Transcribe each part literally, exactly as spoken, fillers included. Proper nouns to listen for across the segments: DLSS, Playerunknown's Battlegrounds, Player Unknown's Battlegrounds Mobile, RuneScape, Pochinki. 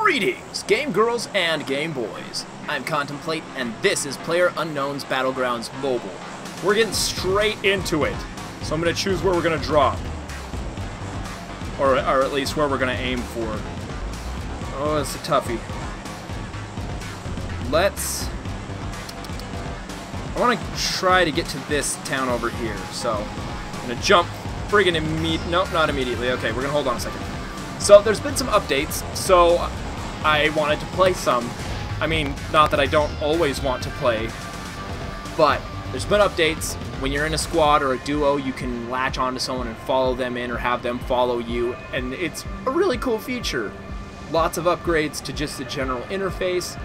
Greetings, game girls and game boys. I'm Contemplate, and this is Player Unknown's Battlegrounds Mobile. We're getting straight into it, so I'm going to choose where we're going to drop. Or, or at least where we're going to aim for. Oh, that's a toughie. Let's... I want to try to get to this town over here, so I'm going to jump friggin' imme- Nope, not immediately. Okay, we're going to hold on a second. So there's been some updates, so I wanted to play some. I mean, not that I don't always want to play, but there's been updates. When you're in a squad or a duo, you can latch onto someone and follow them in or have them follow you, and it's a really cool feature. Lots of upgrades to just the general interface,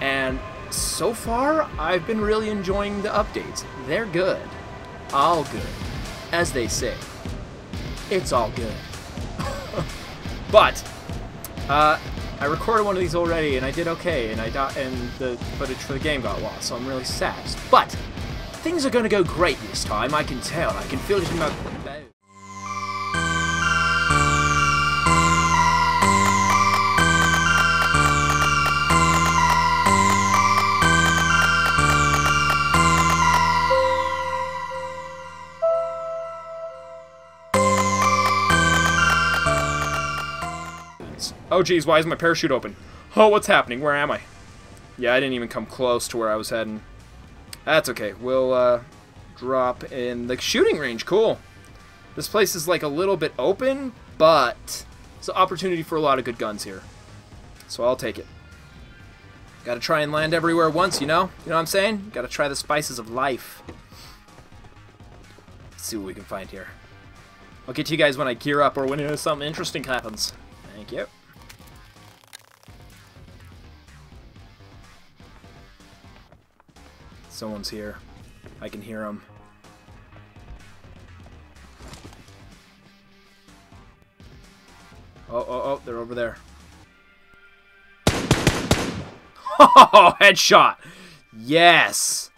and so far I've been really enjoying the updates. They're good. All good. As they say, it's all good. But uh, I recorded one of these already, and I did okay, and I got, and the footage for the game got lost, so I'm really sad. But things are going to go great this time. I can tell. I can feel it in my bones. Oh geez, why is my parachute open? Oh, what's happening? Where am I? Yeah, I didn't even come close to where I was heading. That's okay. We'll uh, drop in the shooting range. Cool. This place is like a little bit open, but it's an opportunity for a lot of good guns here. So I'll take it. Gotta try and land everywhere once, you know? You know what I'm saying? Gotta try the spices of life. Let's see what we can find here. I'll get to you guys when I gear up or when something interesting happens. Thank you. Someone's here. I can hear him. Oh, oh, oh, they're over there. Oh, headshot! Yes!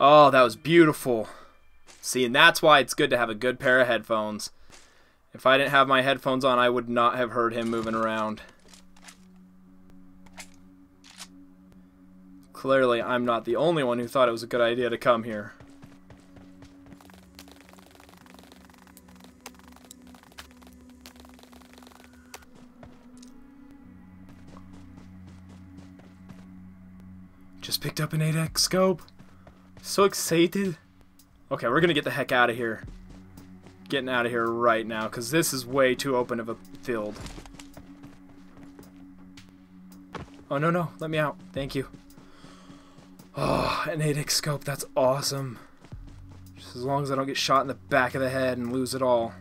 Oh, that was beautiful. See, and that's why it's good to have a good pair of headphones. If I didn't have my headphones on, I would not have heard him moving around. Clearly, I'm not the only one who thought it was a good idea to come here. Just picked up an eight X scope. So excited. Okay, we're gonna get the heck out of here. Getting out of here right now, because this is way too open of a field. Oh, no, no. Let me out. Thank you. Oh, an eight X scope, that's awesome. Just as long as I don't get shot in the back of the head and lose it all.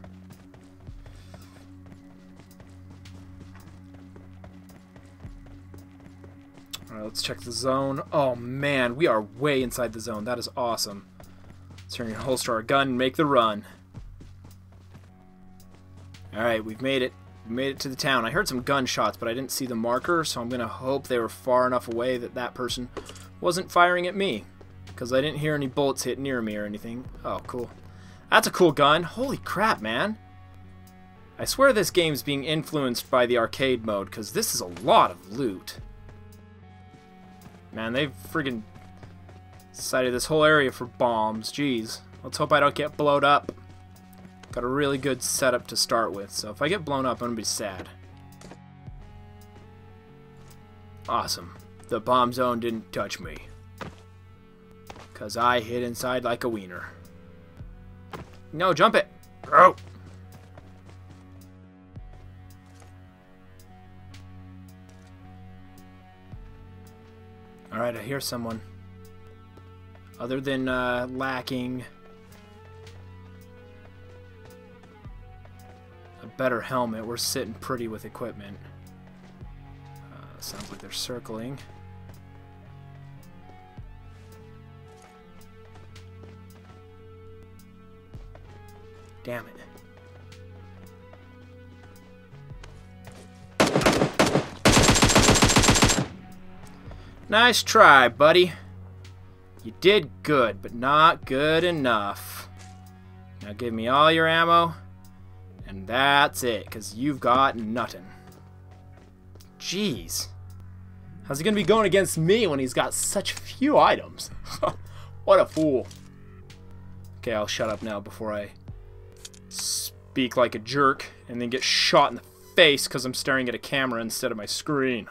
Alright, let's check the zone. Oh man, we are way inside the zone. That is awesome. Let's turn your holster our gun and make the run. Alright, we've made it. We made it to the town. I heard some gunshots, but I didn't see the marker, so I'm gonna hope they were far enough away that that person wasn't firing at me, because I didn't hear any bullets hit near me or anything. Oh, cool. That's a cool gun. Holy crap, man. I swear this game's being influenced by the arcade mode, because this is a lot of loot. Man, they've friggin' sighted this whole area for bombs. Jeez. Let's hope I don't get blown up. Got a really good setup to start with, so if I get blown up, I'm gonna be sad. Awesome. The bomb zone didn't touch me. Because I hid inside like a wiener. No, jump it! Oh! Alright, I hear someone. Other than uh, lacking a better helmet, we're sitting pretty with equipment. Uh, sounds like they're circling. Damn it. Nice try, buddy. You did good, but not good enough. Now give me all your ammo, and that's it, because you've got nothing. Jeez. How's he gonna be going against me when he's got such few items? What a fool. Okay, I'll shut up now before I speak like a jerk and then get shot in the face because I'm staring at a camera instead of my screen.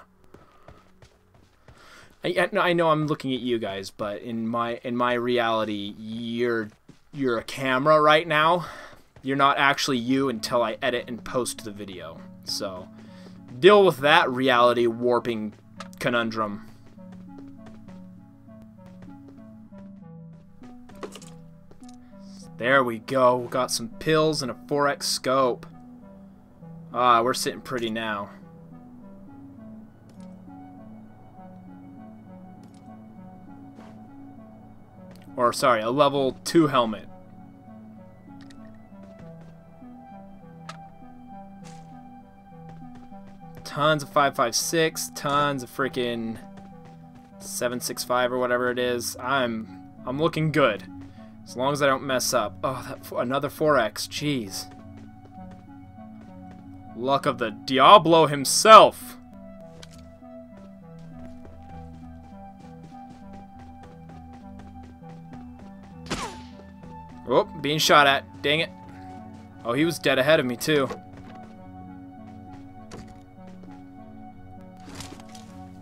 I, I know I'm looking at you guys, but in my in my reality, you're you're a camera right now. You're not actually you until I edit and post the video. So deal with that reality warping conundrum. There we go. We got some pills and a four X scope. Ah, we're sitting pretty now. Or, sorry, a level two helmet. Tons of five five six, tons of freaking seven six five or whatever it is. I'm I'm looking good. As long as I don't mess up. Oh, that, another four X, jeez. Luck of the Diablo himself. Oh, being shot at. Dang it. Oh, he was dead ahead of me, too.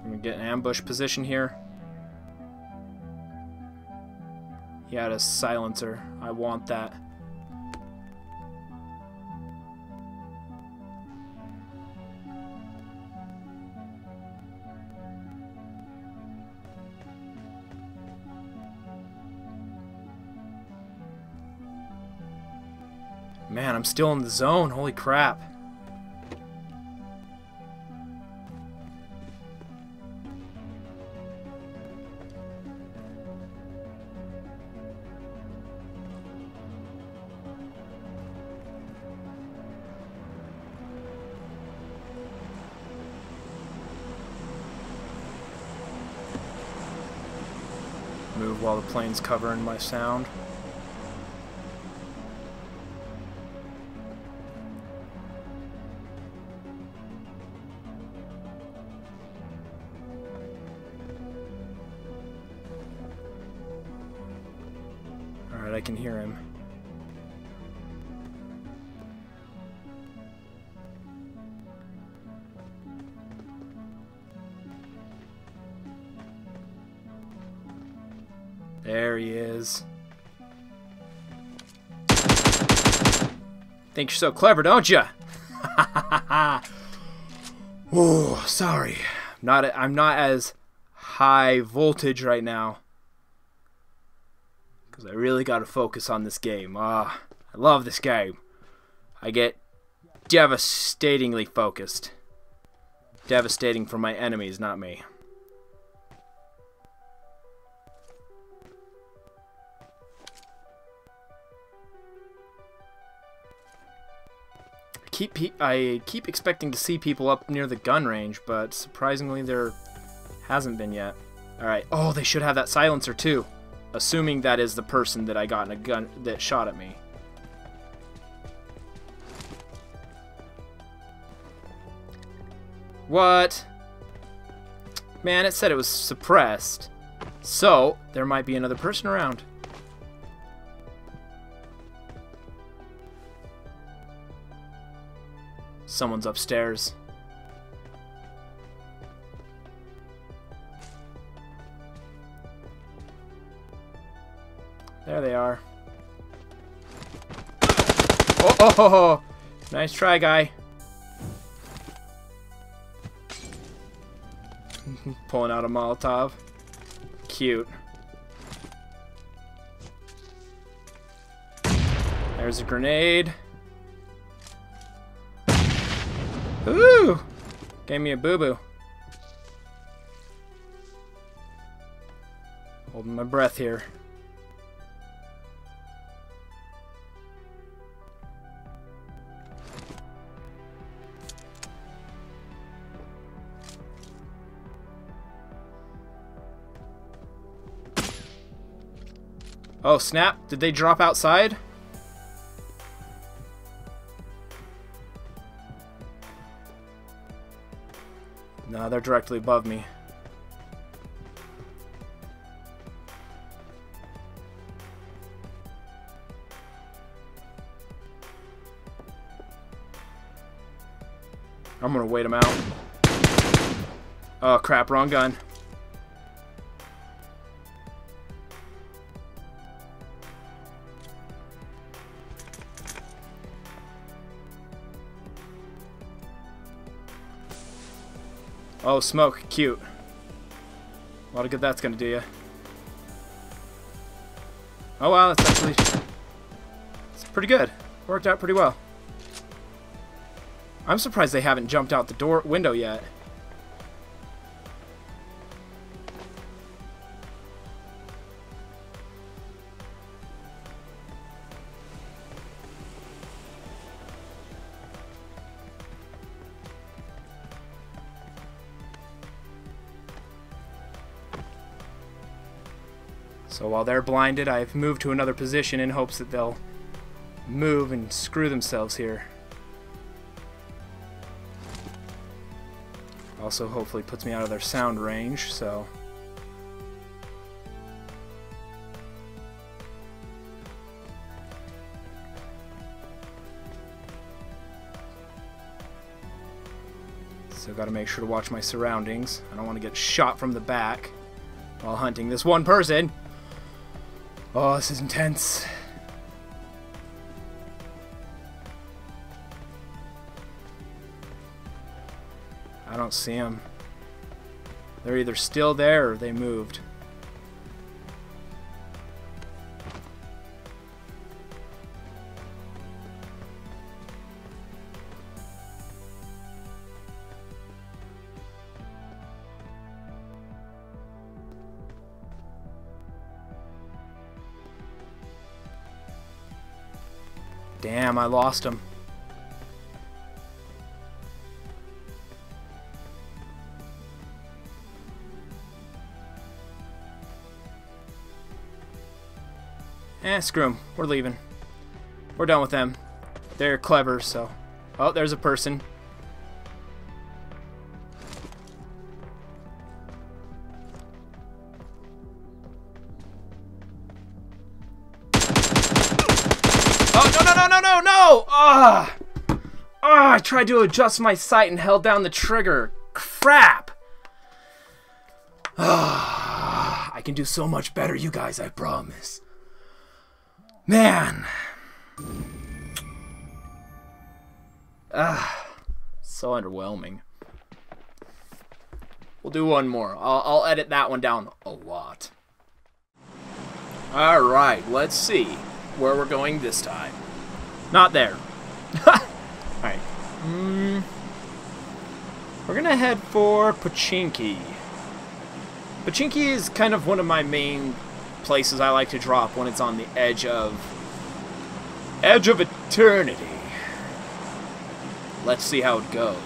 I'm gonna get an ambush position here. He had a silencer. I want that. Man, I'm still in the zone. Holy crap. Move while the plane's covering my sound. I can hear him. There he is. Think you're so clever, don't you? Oh, sorry. I'm not. I'm not as high voltage right now. Because I really got to focus on this game. Ah, I love this game. I get devastatingly focused. Devastating for my enemies, not me. I keep pe I keep expecting to see people up near the gun range, but surprisingly there hasn't been yet. All right. Oh, they should have that silencer too. Assuming that is the person that I got in a gun that shot at me. What? Man, it said it was suppressed. So, there might be another person around. Someone's upstairs. There they are. Oh, oh, ho, ho. Nice try, guy. Pulling out a Molotov. Cute. There's a grenade. Ooh! Gave me a boo-boo. Holding my breath here. Oh, snap. Did they drop outside? No, they're directly above me. I'm gonna wait them out. Oh crap, wrong gun. Oh, smoke, cute. A lot of good that's gonna do ya. Oh wow, that's actually, it's pretty good. Worked out pretty well. I'm surprised they haven't jumped out the door window yet. So while they're blinded, I've moved to another position in hopes that they'll move and screw themselves here. Also hopefully puts me out of their sound range, so... So gotta make sure to watch my surroundings. I don't want to get shot from the back while hunting this one person. Oh, this is intense. I don't see them. They're either still there or they moved. Damn, I lost him. Eh, screw them. We're leaving. We're done with them. They're clever, so... Oh, there's a person. Oh, no, no, no, no, no, no! Ah! Oh. Ah, oh, I tried to adjust my sight and held down the trigger. Crap! Ah, oh. I can do so much better, you guys, I promise. Man, ah, so underwhelming. We'll do one more. I'll, I'll edit that one down a lot. All right, let's see where we're going this time. Not there. All right, mm, we're gonna head for Pochinki. Pochinki is kind of one of my main places I like to drop when it's on the edge of edge of eternity. Let's see how it goes.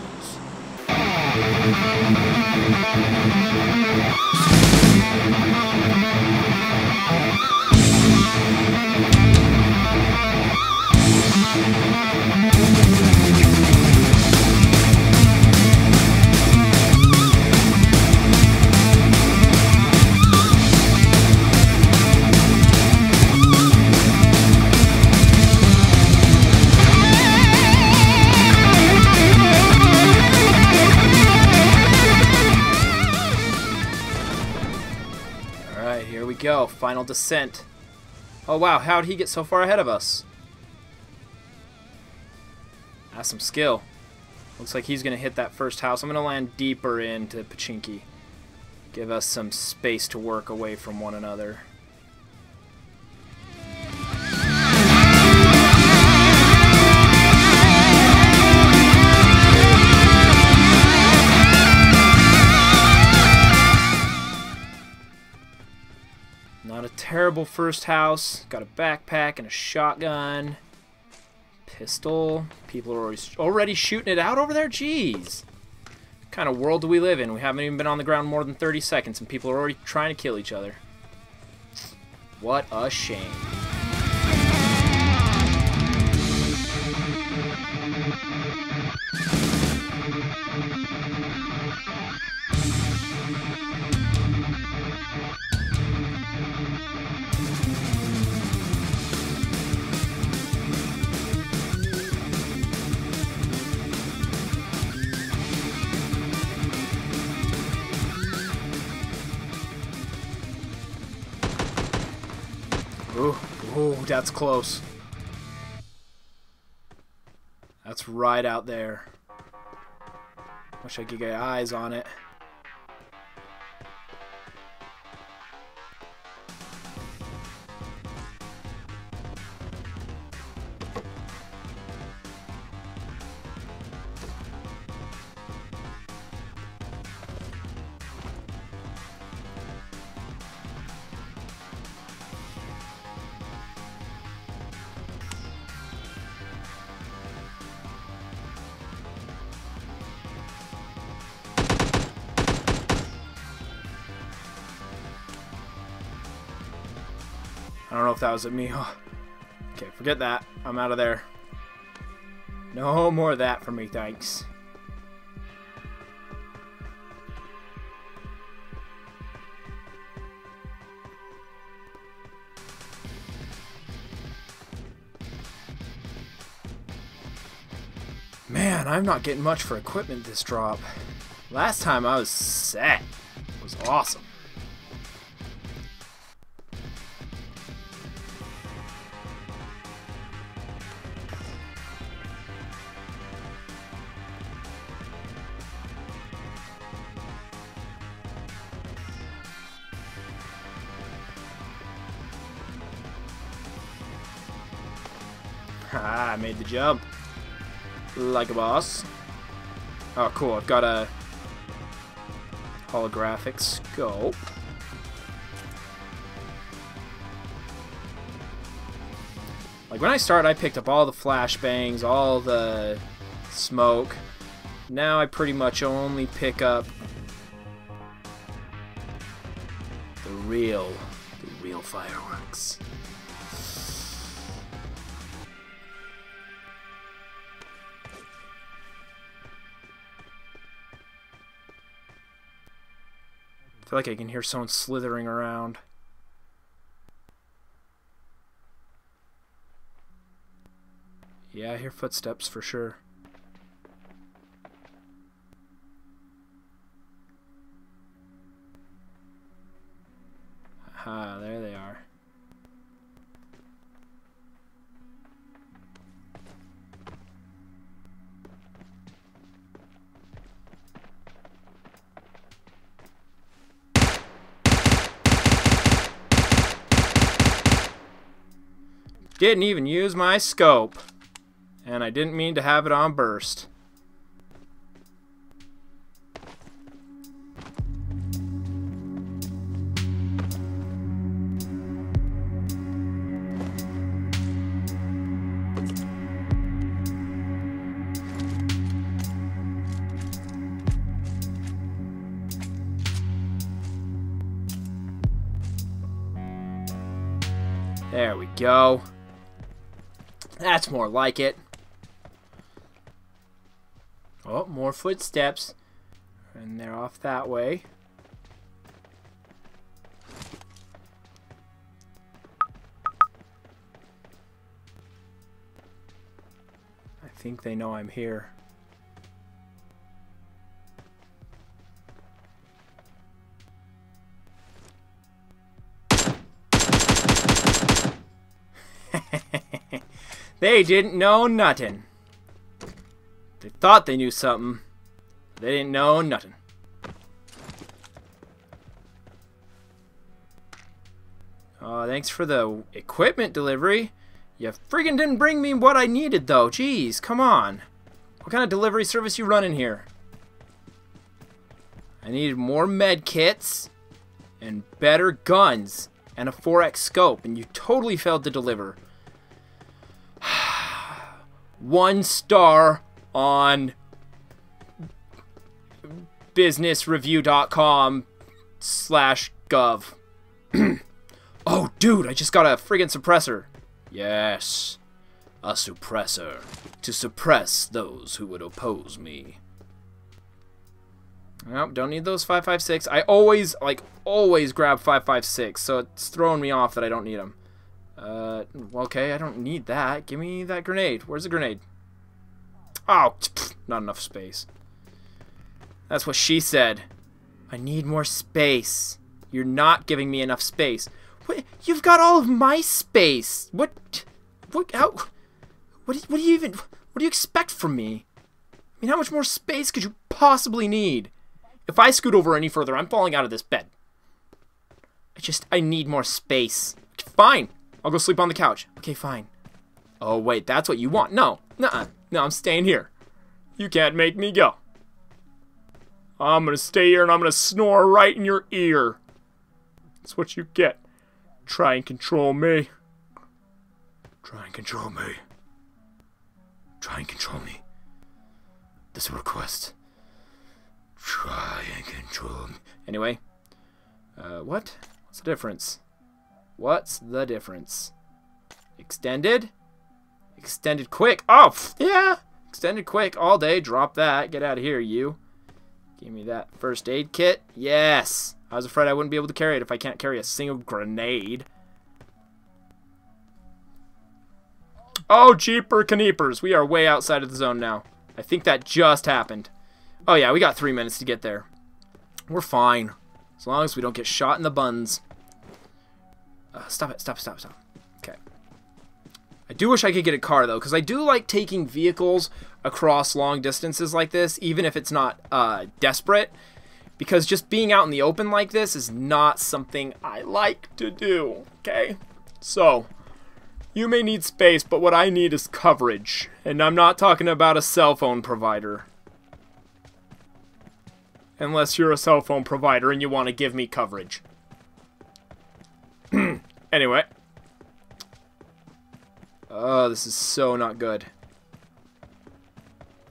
Go, final descent. Oh wow, how'd he get so far ahead of us? That's some skill. Looks like he's gonna hit that first house. I'm gonna land deeper into Pochinki. Give us some space to work away from one another. Not a terrible first house. Got a backpack and a shotgun. Pistol. People are already, already shooting it out over there? Jeez. What kind of world do we live in? We haven't even been on the ground more than thirty seconds and people are already trying to kill each other. What a shame. Ooh, ooh, that's close. That's right out there. Wish I could get eyes on it. I don't know if that was at me. Oh. Okay, forget that. I'm out of there. No more of that for me, thanks. Man, I'm not getting much for equipment this drop. Last time I was set. It was awesome. Ah, I made the jump. Like a boss. Oh, cool. I've got a holographic scope. Like, when I started, I picked up all the flashbangs, all the smoke. Now I pretty much only pick up the real, the real fireworks. I feel like I can hear someone slithering around. Yeah, I hear footsteps for sure. Aha, there they are. Didn't even use my scope, and I didn't mean to have it on burst. There we go. That's more like it. Oh, more footsteps. And they're off that way. I think they know I'm here. They didn't know nothing. They thought they knew something. They didn't know nothing. Oh, thanks for the equipment delivery. You friggin' didn't bring me what I needed, though. Jeez, come on. What kind of delivery service you running here? I needed more med kits and better guns and a four X scope, and you totally failed to deliver. One star on business review dot com slash gov. Oh, dude, I just got a friggin' suppressor. Yes, a suppressor to suppress those who would oppose me. Nope, don't need those five five six. I always, like, always grab five five six, so it's throwing me off that I don't need them. Uh, okay, I don't need that. Give me that grenade. Where's the grenade? Oh, pff, not enough space. That's what she said. I need more space. You're not giving me enough space. What? You've got all of MySpace. What? What? How? What? Do, what do you even? What do you expect from me? I mean, how much more space could you possibly need? If I scoot over any further, I'm falling out of this bed. I just, I need more space. Fine. I'll go sleep on the couch. Okay, fine. Oh, wait, that's what you want. No. Nuh-uh. No, I'm staying here. You can't make me go. I'm gonna stay here and I'm gonna snore right in your ear. That's what you get. Try and control me. Try and control me. Try and control me. This request. Try and control me. Anyway. Uh, what? What's the difference? What's the difference? Extended? Extended quick. Oh, yeah. Extended quick all day. Drop that. Get out of here, you. Give me that first aid kit. Yes. I was afraid I wouldn't be able to carry it if I can't carry a single grenade. Oh, jeeper kneepers. We are way outside of the zone now. I think that just happened. Oh, yeah. We got three minutes to get there. We're fine. As long as we don't get shot in the buns. Uh, stop it. Stop, stop, stop. Okay. I do wish I could get a car, though, because I do like taking vehicles across long distances like this, even if it's not uh, desperate, because just being out in the open like this is not something I like to do, okay? So, you may need space, but what I need is coverage, and I'm not talking about a cell phone provider. Unless you're a cell phone provider and you want to give me coverage. Anyway. Oh, this is so not good.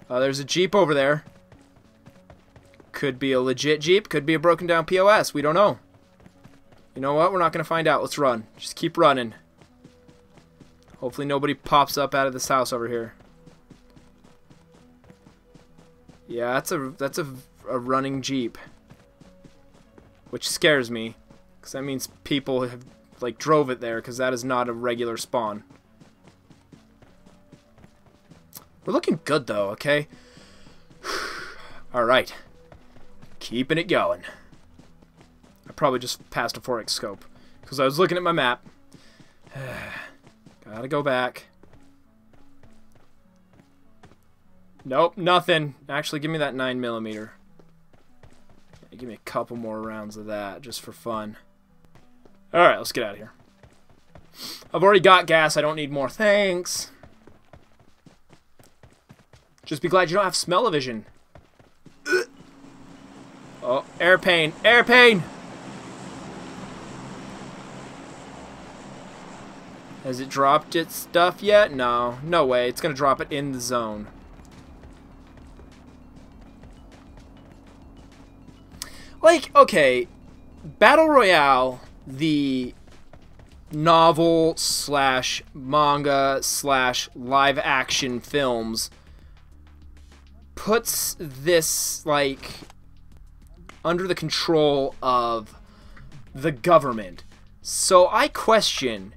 Uh, there's a Jeep over there. Could be a legit Jeep. Could be a broken down P O S. We don't know. You know what? We're not going to find out. Let's run. Just keep running. Hopefully nobody pops up out of this house over here. Yeah, that's a, that's a, a running Jeep. Which scares me. Because that means people have, like, drove it there. Because that is not a regular spawn. We're looking good, though, okay? Alright. Keeping it going. I probably just passed a four X scope. Because I was looking at my map. Gotta go back. Nope, nothing. Actually, give me that nine millimeter. Give me a couple more rounds of that, just for fun. Alright, let's get out of here. I've already got gas. I don't need more. Thanks. Just be glad you don't have smell-o-vision. Oh, air pain. Air pain! Has it dropped its stuff yet? No. No way. It's going to drop it in the zone. Like, okay. Battle Royale, the novel slash manga slash live action films... puts this, like, under the control of the government. So I question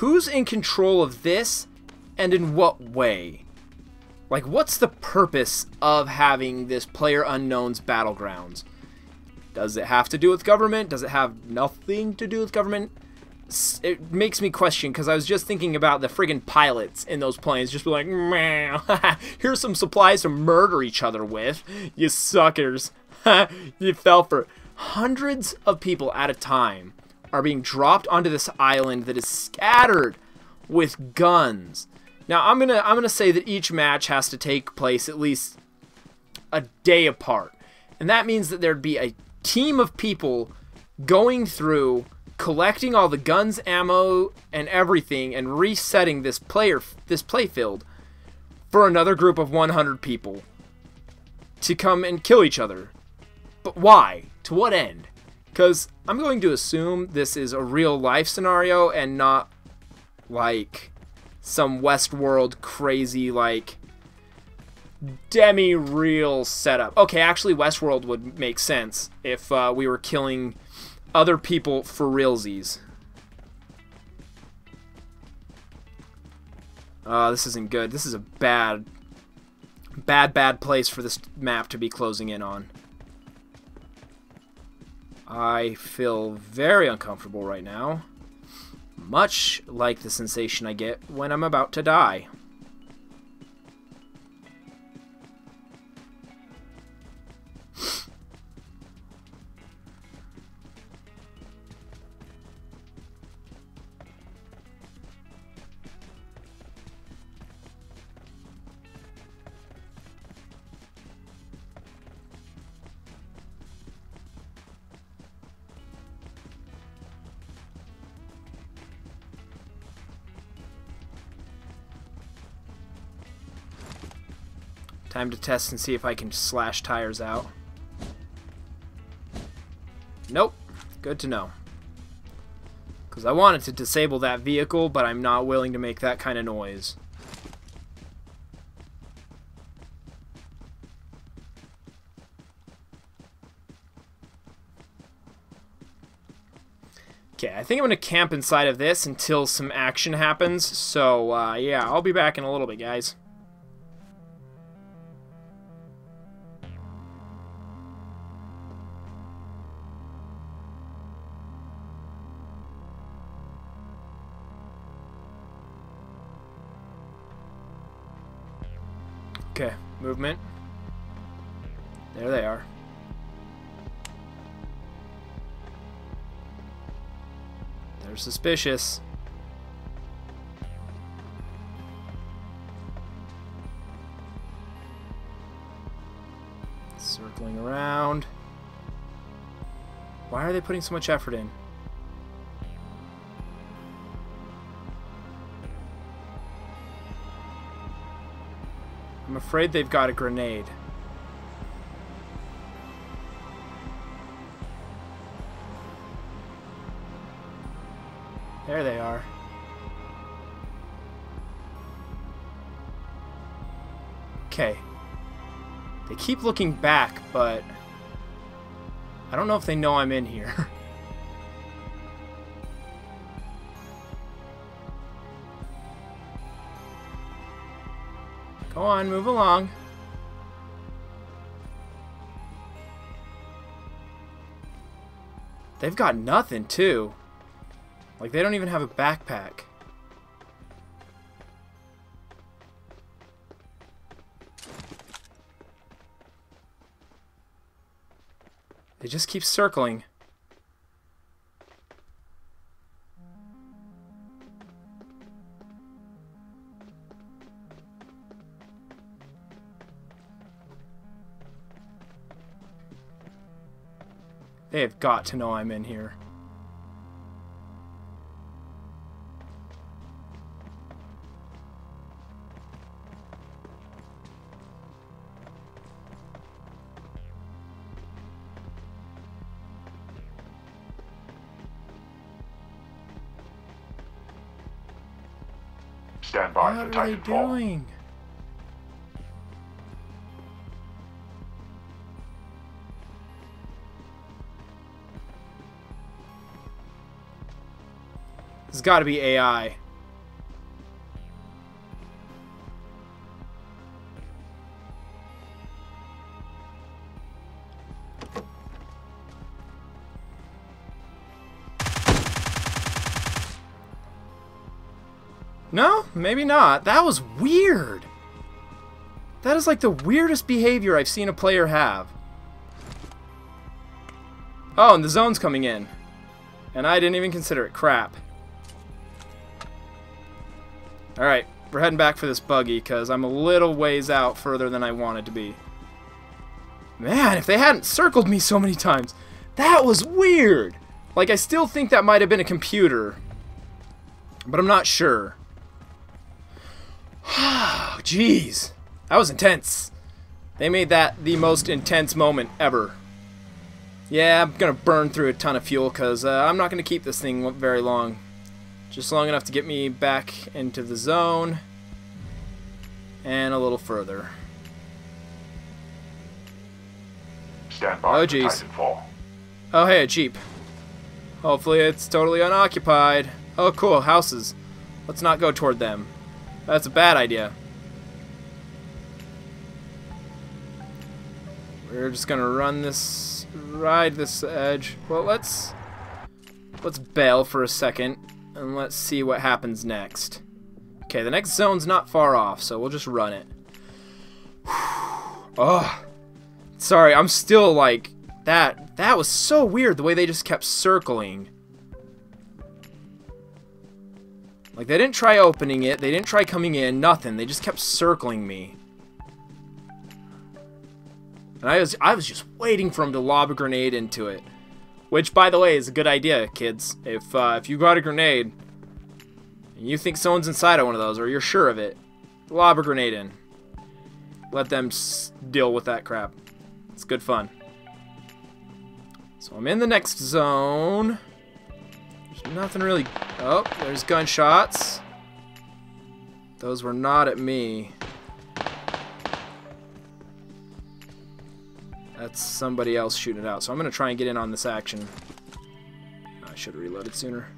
who's in control of this and in what way. Like, what's the purpose of having this Player Unknown's Battlegrounds? Does it have to do with government? Does it have nothing to do with government? It makes me question, because I was just thinking about the friggin' pilots in those planes just be like, here's some supplies to murder each other with, you suckers. You fell for it. Hundreds of people at a time are being dropped onto this island that is scattered with guns. Now I'm gonna I'm gonna say that each match has to take place at least a day apart, and that means that there'd be a team of people going through collecting all the guns, ammo, and everything, and resetting this player, this playfield, for another group of one hundred people to come and kill each other. But why? To what end? Because I'm going to assume this is a real-life scenario and not like some Westworld crazy like demi-real setup. Okay, actually, Westworld would make sense if uh, we were killing other people for realsies. Uh, this isn't good. This is a bad, bad, bad place for this map to be closing in on. I feel very uncomfortable right now. much like the sensation I get when I'm about to die. Time to test and see if I can slash tires out. Nope. Good to know. Because I wanted to disable that vehicle, but I'm not willing to make that kind of noise. Okay, I think I'm going to camp inside of this until some action happens. So, uh, yeah, I'll be back in a little bit, guys. Okay, movement. There they are. They're suspicious. Circling around. Why are they putting so much effort in? I'm afraid they've got a grenade. There they are. Okay. They keep looking back, but I don't know if they know I'm in here. Go on, move along. They've got nothing, too. Like, they don't even have a backpack. They just keep circling. They have got to know I'm in here. Stand by for Titanfall. What are they doing? It's got to be A I. No, maybe not. That was weird. That is like the weirdest behavior I've seen a player have. Oh, and the zone's coming in. And I didn't even consider it. Crap. Alright, we're heading back for this buggy, because I'm a little ways out further than I wanted to be. Man, if they hadn't circled me so many times, that was weird! Like, I still think that might have been a computer, but I'm not sure. Jeez, that was intense. They made that the most intense moment ever. Yeah, I'm going to burn through a ton of fuel, because uh, I'm not going to keep this thing very long. Just long enough to get me back into the zone and a little further. Stand by. Oh geez. Oh hey, a Jeep. Hopefully it's totally unoccupied. Oh cool, houses. Let's not go toward them. That's a bad idea. We're just gonna run this, ride this edge. Well, let's let's bail for a second. And let's see what happens next. Okay, the next zone's not far off, so we'll just run it. Oh, sorry, I'm still like, that, that was so weird the way they just kept circling. Like, they didn't try opening it, they didn't try coming in, nothing. They just kept circling me. And I was, I was just waiting for him to lob a grenade into it. Which, by the way, is a good idea, kids. If, uh, if you got a grenade, and you think someone's inside of one of those, or you're sure of it, lob a grenade in. Let them s deal with that crap. It's good fun. So I'm in the next zone. There's nothing really... Oh, there's gunshots. Those were not at me. That's somebody else shooting it out. So I'm going to try and get in on this action. I should have reloaded sooner.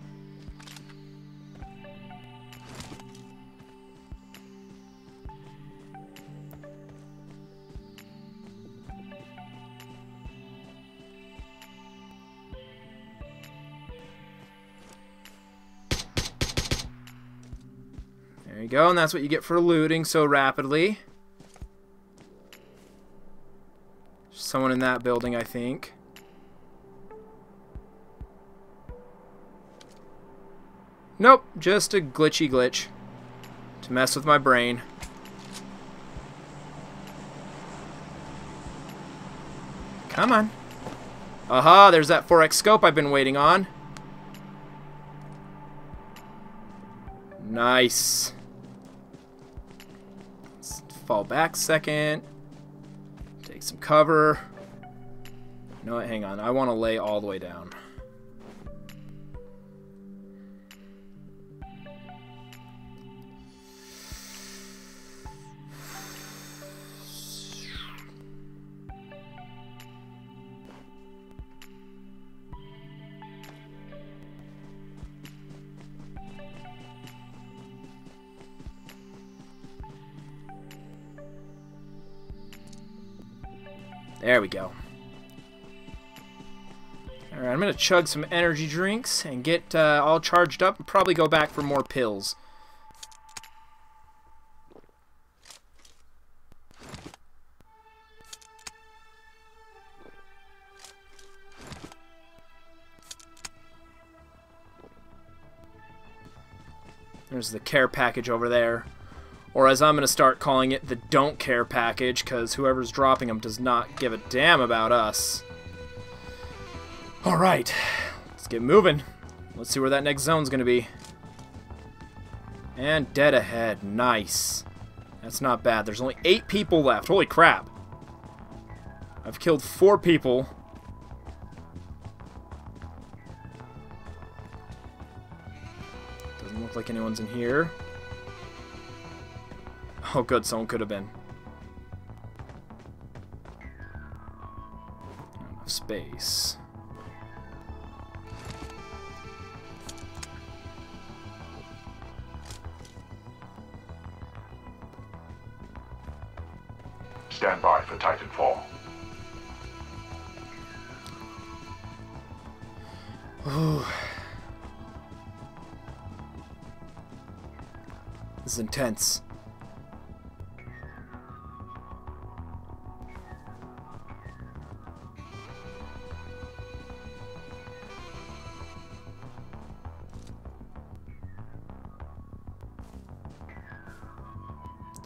There you go, and that's what you get for looting so rapidly. There's someone in that building, I think. Nope, just a glitchy glitch to mess with my brain. Come on. Aha, there's that four X scope I've been waiting on. Nice. Fall back second. Take some cover. You know what? Hang on. I want to lay all the way down. There we go. Alright, I'm going to chug some energy drinks and get uh, all charged up and probably go back for more pills. There's the care package over there. Or as I'm going to start calling it, the don't care package, because whoever's dropping them does not give a damn about us. Alright, let's get moving. Let's see where that next zone's going to be. And dead ahead, nice. That's not bad, there's only eight people left, holy crap. I've killed four people. Doesn't look like anyone's in here. Oh good, someone could have been. Not enough space. Stand by for Titanfall. Ooh. This is intense.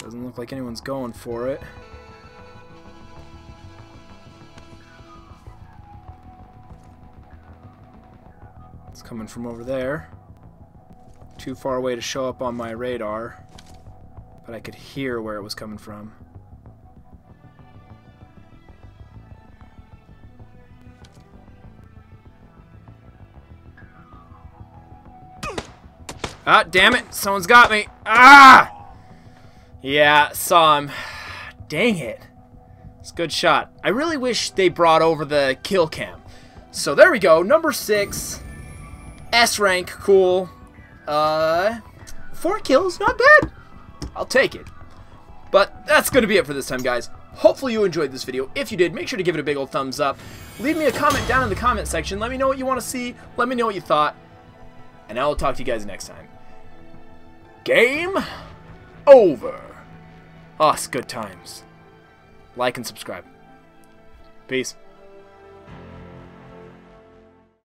Doesn't look like anyone's going for it. It's coming from over there. Too far away to show up on my radar, but I could hear where it was coming from. Ah, damn it! Someone's got me! Ah! Yeah, saw him. Dang it. It's a good shot. I really wish they brought over the kill cam. So there we go. Number six. S rank. Cool. Uh, four kills. Not bad. I'll take it. But that's going to be it for this time, guys. Hopefully you enjoyed this video. If you did, make sure to give it a big old thumbs up. Leave me a comment down in the comment section. Let me know what you want to see. Let me know what you thought. and I will talk to you guys next time. Game over. Oh, it's good times. Like and subscribe. Peace.